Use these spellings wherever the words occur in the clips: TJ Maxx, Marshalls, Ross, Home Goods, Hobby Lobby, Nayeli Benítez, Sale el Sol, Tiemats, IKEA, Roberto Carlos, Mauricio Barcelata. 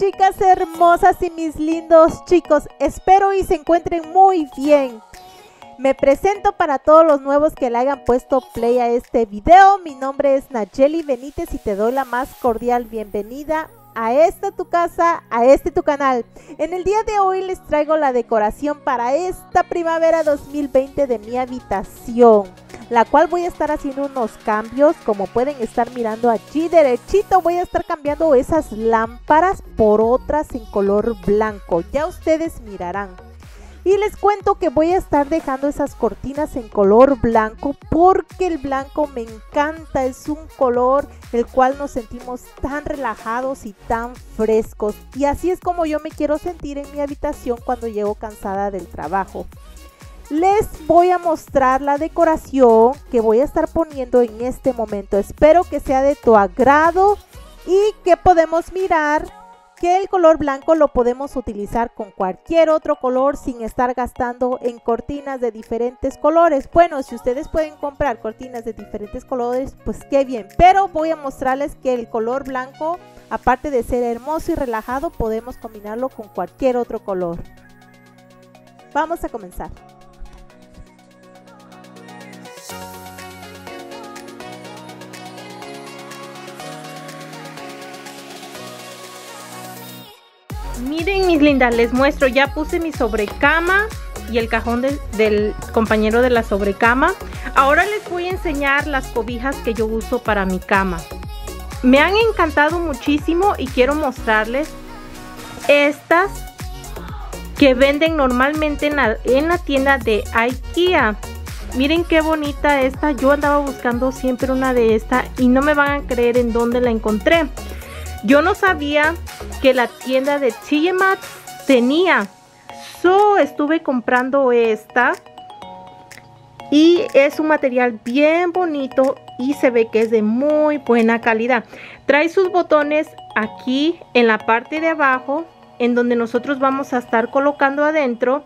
chicas hermosas y mis lindos chicos, espero y se encuentren muy bien. Me presento para todos los nuevos que le hayan puesto play a este video. Mi nombre es Nayeli Benítez y te doy la más cordial bienvenida a esta tu casa, a este tu canal. En el día de hoy les traigo la decoración para esta primavera 2020 de mi habitación, la cual voy a estar haciendo unos cambios, como pueden estar mirando allí derechito. Voy a estar cambiando esas lámparas por otras en color blanco, ya ustedes mirarán. Y les cuento que voy a estar dejando esas cortinas en color blanco porque el blanco me encanta, es un color el cual nos sentimos tan relajados y tan frescos. Y así es como yo me quiero sentir en mi habitación cuando llego cansada del trabajo. Les voy a mostrar la decoración que voy a estar poniendo en este momento. Espero que sea de tu agrado y que podemos mirar que el color blanco lo podemos utilizar con cualquier otro color sin estar gastando en cortinas de diferentes colores. Bueno, si ustedes pueden comprar cortinas de diferentes colores, pues qué bien. Pero voy a mostrarles que el color blanco, aparte de ser hermoso y relajado, podemos combinarlo con cualquier otro color. Vamos a comenzar. Miren mis lindas, les muestro, ya puse mi sobrecama y el cajón del compañero de la sobrecama. Ahora les voy a enseñar las cobijas que yo uso para mi cama. Me han encantado muchísimo y quiero mostrarles estas que venden normalmente en la tienda de IKEA. Miren qué bonita esta, yo andaba buscando siempre una de estas y no me van a creer en dónde la encontré. Yo no sabía que la tienda de TJ Maxx tenía. Estuve comprando esta y es un material bien bonito y se ve que es de muy buena calidad. Trae sus botones aquí en la parte de abajo, en donde nosotros vamos a estar colocando adentro.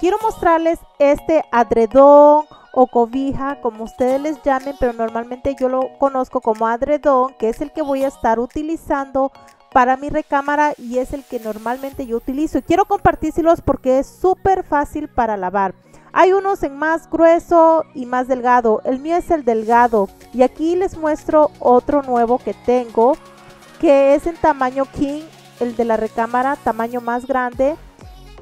Quiero mostrarles este adredón o cobija, como ustedes les llamen, pero normalmente yo lo conozco como adredón, que es el que voy a estar utilizando para mi recámara y es el que normalmente yo utilizo. Y quiero compartírselos porque es súper fácil para lavar. Hay unos en más grueso y más delgado, el mío es el delgado. Y aquí les muestro otro nuevo que tengo, que es en tamaño king, el de la recámara, tamaño más grande.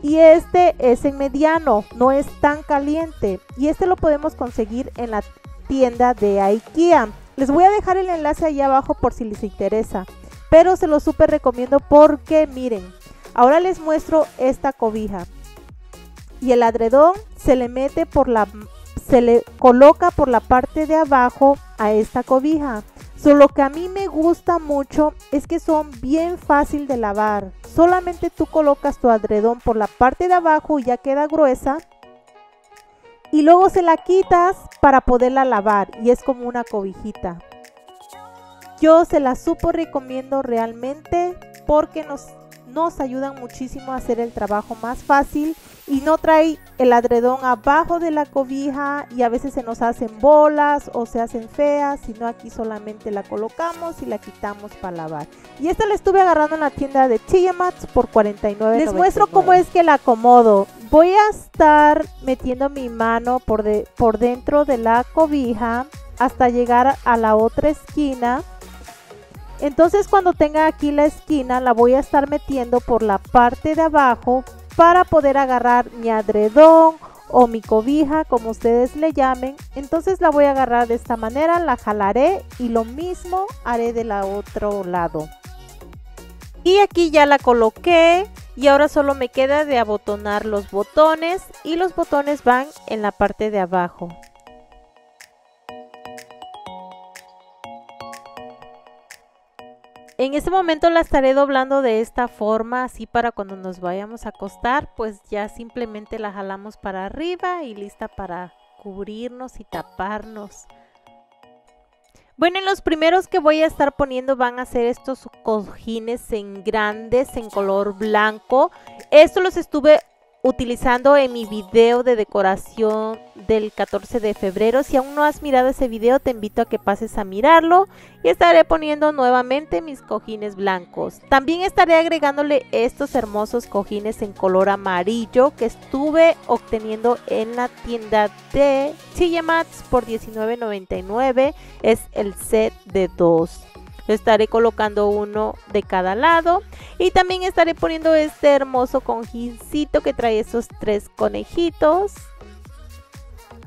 Y este es en mediano, no es tan caliente. Y este lo podemos conseguir en la tienda de IKEA. Les voy a dejar el enlace ahí abajo por si les interesa. Pero se lo súper recomiendo porque miren, ahora les muestro esta cobija. Y el adredón se le coloca por la parte de abajo a esta cobija. Solo que a mí me gusta mucho es que son bien fácil de lavar. Solamente tú colocas tu adredón por la parte de abajo y ya queda gruesa. Y luego se la quitas para poderla lavar y es como una cobijita. Yo se la súper recomiendo realmente porque nos ayudan muchísimo a hacer el trabajo más fácil. Y no trae el adredón abajo de la cobija y a veces se nos hacen bolas o se hacen feas, sino aquí solamente la colocamos y la quitamos para lavar. Y esta la estuve agarrando en la tienda de Tiemats por $49.99. Les muestro cómo es que la acomodo. Voy a estar metiendo mi mano por dentro de la cobija hasta llegar a la otra esquina. Entonces cuando tenga aquí la esquina la voy a estar metiendo por la parte de abajo para poder agarrar mi adredón o mi cobija, como ustedes le llamen. Entonces la voy a agarrar de esta manera, la jalaré y lo mismo haré del otro lado. Y aquí ya la coloqué y ahora solo me queda de abotonar los botones y los botones van en la parte de abajo. En este momento la estaré doblando de esta forma, así para cuando nos vayamos a acostar, pues ya simplemente la jalamos para arriba y lista para cubrirnos y taparnos. Bueno, en los primeros que voy a estar poniendo van a ser estos cojines en grandes en color blanco. Estos los estuve utilizando en mi video de decoración del 14 de febrero. Si aún no has mirado ese video, te invito a que pases a mirarlo y estaré poniendo nuevamente mis cojines blancos. También estaré agregándole estos hermosos cojines en color amarillo que estuve obteniendo en la tienda de Tiemats por $19.99. Es el set de 2. Estaré colocando uno de cada lado y también estaré poniendo este hermoso cojincito que trae esos 3 conejitos.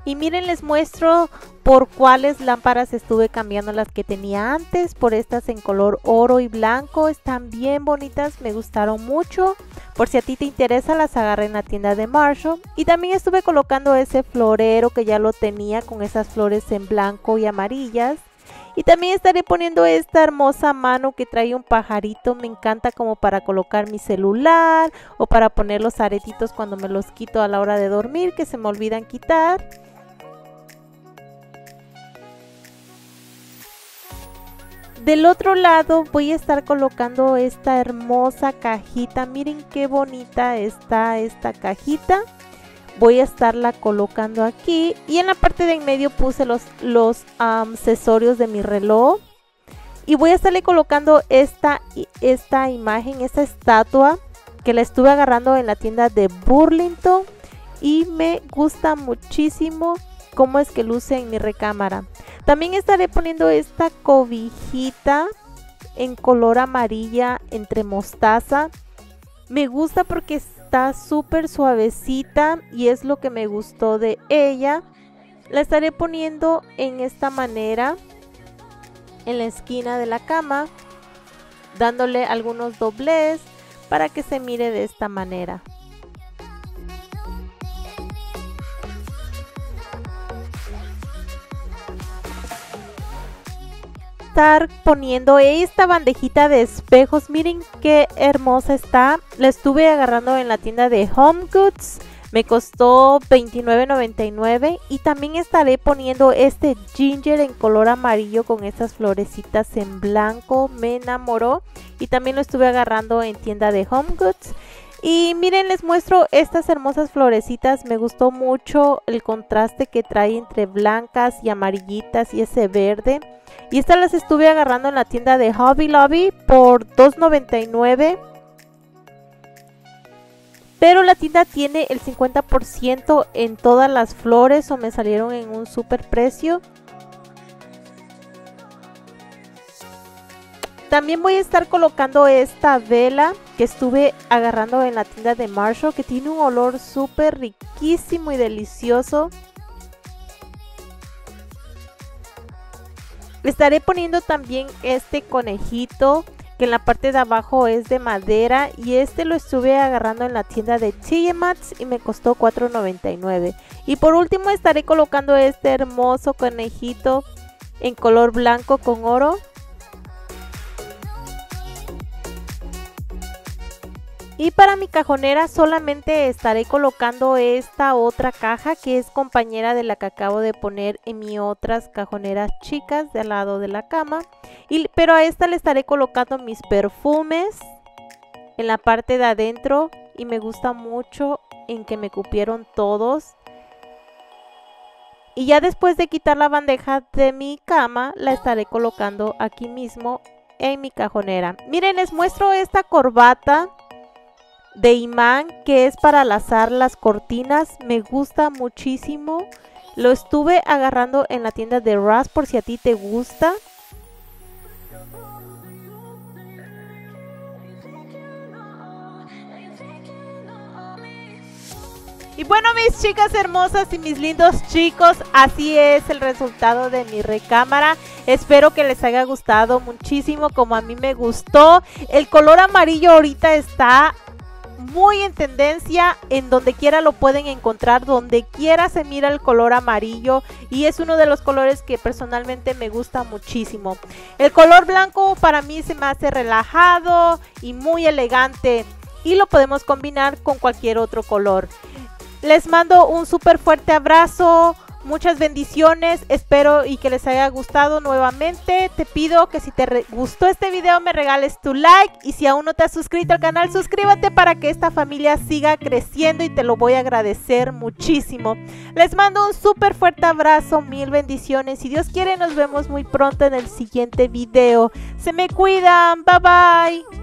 Y miren, les muestro por cuáles lámparas estuve cambiando las que tenía antes, por estas en color oro y blanco. Están bien bonitas, me gustaron mucho. Por si a ti te interesa, las agarré en la tienda de Marshalls. Y también estuve colocando ese florero que ya lo tenía con esas flores en blanco y amarillas. Y también estaré poniendo esta hermosa mano que trae un pajarito. Me encanta como para colocar mi celular o para poner los aretitos cuando me los quito a la hora de dormir, que se me olvidan quitar. Del otro lado voy a estar colocando esta hermosa cajita. Miren qué bonita está esta cajita. Voy a estarla colocando aquí y en la parte de en medio puse los accesorios de mi reloj. Y voy a estarle colocando esta imagen, esta estatua que la estuve agarrando en la tienda de Burlington. Y me gusta muchísimo cómo es que luce en mi recámara. También estaré poniendo esta cobijita en color amarilla entre mostaza. Me gusta porque está súper suavecita y es lo que me gustó de ella. La estaré poniendo en esta manera en la esquina de la cama, dándole algunos doblez para que se mire de esta manera. Estar poniendo esta bandejita de espejos. Miren qué hermosa está. La estuve agarrando en la tienda de Home Goods, me costó $29.99. y también estaré poniendo este ginger en color amarillo con estas florecitas en blanco. Me enamoró y también lo estuve agarrando en tienda de Home Goods. Y miren, les muestro estas hermosas florecitas. Me gustó mucho el contraste que trae entre blancas y amarillitas y ese verde. Y estas las estuve agarrando en la tienda de Hobby Lobby por $2.99. Pero la tienda tiene el 50% en todas las flores o me salieron en un super precio. También voy a estar colocando esta vela que estuve agarrando en la tienda de Marshall, que tiene un olor súper riquísimo y delicioso. Le estaré poniendo también este conejito que en la parte de abajo es de madera y este lo estuve agarrando en la tienda de Tiemats y me costó $4.99. Y por último estaré colocando este hermoso conejito en color blanco con oro. Y para mi cajonera solamente estaré colocando esta otra caja que es compañera de la que acabo de poner en mis otras cajoneras chicas del lado de la cama. Pero a esta le estaré colocando mis perfumes en la parte de adentro y me gusta mucho en que me cupieron todos. Y ya después de quitar la bandeja de mi cama la estaré colocando aquí mismo en mi cajonera. Miren, les muestro esta corbata de imán que es para lazar las cortinas. Me gusta muchísimo. Lo estuve agarrando en la tienda de Ross por si a ti te gusta. Y bueno, mis chicas hermosas y mis lindos chicos, así es el resultado de mi recámara. Espero que les haya gustado muchísimo como a mí me gustó. El color amarillo ahorita está muy en tendencia, en donde quiera lo pueden encontrar, donde quiera se mira el color amarillo y es uno de los colores que personalmente me gusta muchísimo. El color blanco para mí se me hace relajado y muy elegante y lo podemos combinar con cualquier otro color. Les mando un súper fuerte abrazo, Muchas bendiciones, espero y que les haya gustado nuevamente. Te pido que si te gustó este video me regales tu like, y si aún no te has suscrito al canal, suscríbete para que esta familia siga creciendo y te lo voy a agradecer muchísimo. Les mando un súper fuerte abrazo, mil bendiciones. Si Dios quiere nos vemos muy pronto en el siguiente video. Se me cuidan, bye bye.